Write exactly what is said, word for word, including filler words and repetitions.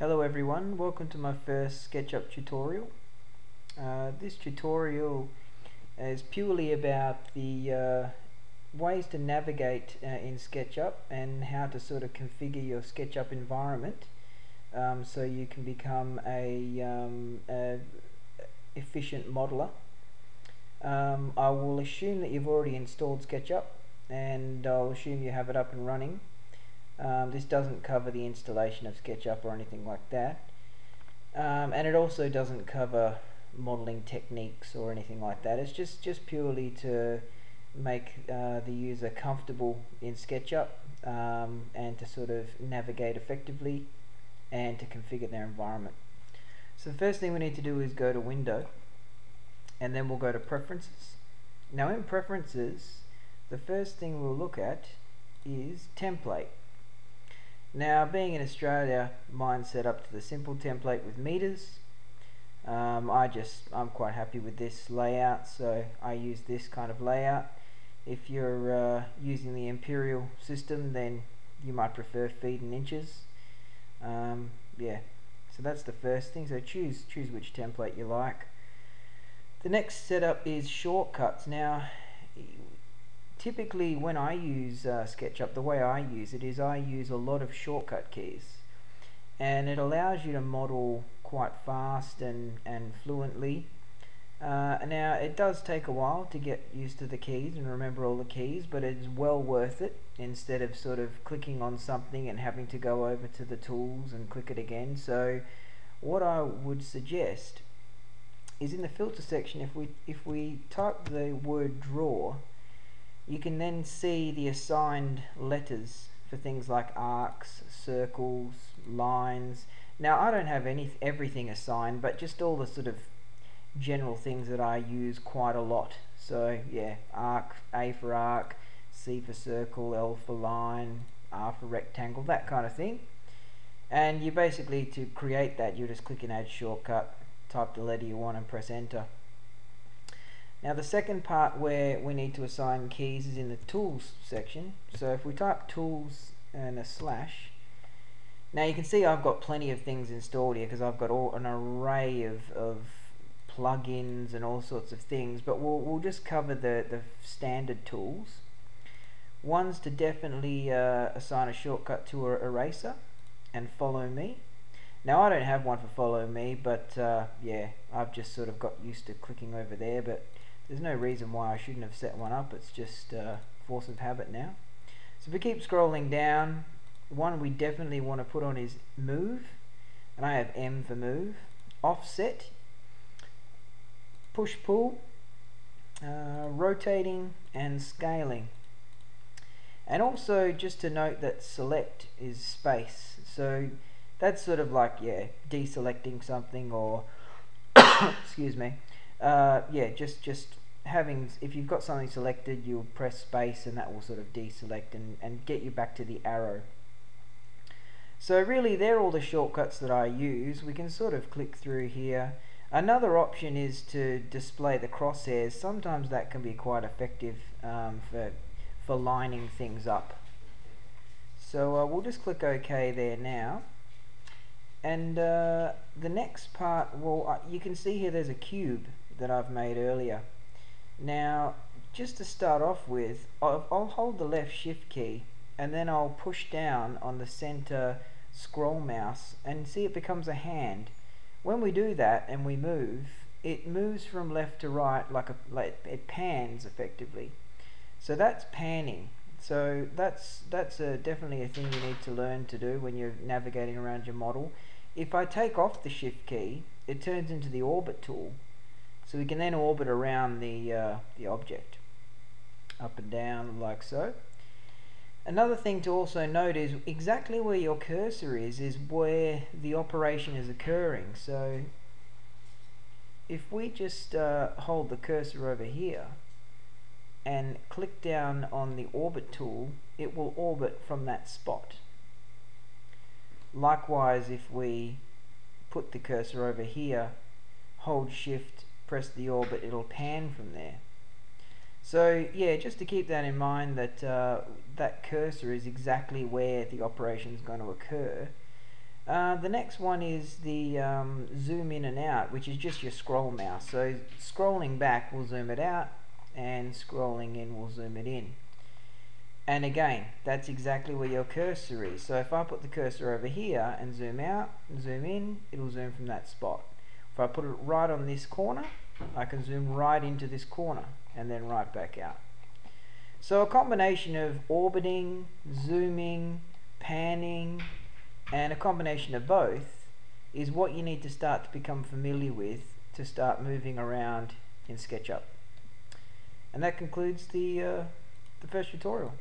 Hello everyone, welcome to my first SketchUp tutorial. Uh, this tutorial is purely about the uh, ways to navigate uh, in SketchUp and how to sort of configure your SketchUp environment um, so you can become a, um, a efficient modeler. Um, I will assume that you've already installed SketchUp, and I'll assume you have it up and running. Um, this doesn't cover the installation of SketchUp or anything like that, um, and it also doesn't cover modeling techniques or anything like that. It's just just purely to make uh, the user comfortable in SketchUp um, and to sort of navigate effectively and to configure their environment. So the first thing we need to do is go to Window, and then we'll go to Preferences. Now in Preferences, the first thing we'll look at is Template. Now, being in Australia, mine's set up to the simple template with meters. Um, I just, I'm quite happy with this layout, so I use this kind of layout. If you're uh, using the imperial system, then you might prefer feet and inches. Um, yeah, so that's the first thing. So choose choose which template you like. The next setup is shortcuts. Now, typically when I use uh, SketchUp, the way I use it is I use a lot of shortcut keys, and it allows you to model quite fast and, and fluently. Uh, now it does take a while to get used to the keys and remember all the keys, but it's well worth it instead of sort of clicking on something and having to go over to the tools and click it again. So what I would suggest is, in the filter section, if we, if we type the word draw, you can then see the assigned letters for things like arcs, circles, lines. Now I don't have any everything assigned, but just all the sort of general things that I use quite a lot. So yeah, arc, A for arc, C for circle, L for line, R for rectangle, that kind of thing. And you basically, to create that, you just click and add shortcut, type the letter you want and press enter. Now the second part where we need to assign keys is in the tools section. So if we type tools and a slash, now you can see I've got plenty of things installed here because I've got all an array of, of plugins and all sorts of things, but we'll, we'll just cover the, the standard tools. Ones to definitely uh, assign a shortcut to are Eraser and Follow Me. Now I don't have one for Follow Me, but uh, yeah, I've just sort of got used to clicking over there, but there's no reason why I shouldn't have set one up. It's just uh, force of habit now. So if we keep scrolling down, one we definitely want to put on is Move, and I have M for Move. Offset, Push-Pull, uh, Rotating, and Scaling. And also just to note that Select is Space, so that's sort of like, yeah, deselecting something, or excuse me, uh, yeah, just just having, if you've got something selected, you'll press space and that will sort of deselect and, and get you back to the arrow. So really they're all the shortcuts that I use. We can sort of click through here. Another option is to display the crosshairs. Sometimes that can be quite effective um, for, for lining things up. So uh, we'll just click OK there now. And uh, the next part, well, uh, you can see here there's a cube that I've made earlier. Now, just to start off with, I'll, I'll hold the left shift key, and then I'll push down on the center scroll mouse, and see it becomes a hand. When we do that and we move, it moves from left to right, like, a, like it pans effectively. So that's panning. So that's, that's a, definitely a thing you need to learn to do when you're navigating around your model. If I take off the shift key, it turns into the orbit tool, so we can then orbit around the, uh, the object, up and down like so. Another thing to also note is exactly where your cursor is, is where the operation is occurring. So if we just uh, hold the cursor over here and click down on the orbit tool, it will orbit from that spot. Likewise, if we put the cursor over here, hold shift, press the orbit, it'll pan from there. So yeah, just to keep that in mind, that uh, that cursor is exactly where the operation is going to occur. Uh, the next one is the um, zoom in and out, which is just your scroll mouse. So scrolling back will zoom it out, and scrolling in will zoom it in. And again, that's exactly where your cursor is. So if I put the cursor over here and zoom out and zoom in, it'll zoom from that spot. If I put it right on this corner, I can zoom right into this corner and then right back out. So a combination of orbiting, zooming, panning, and a combination of both is what you need to start to become familiar with to start moving around in SketchUp. And that concludes the, uh, the first tutorial.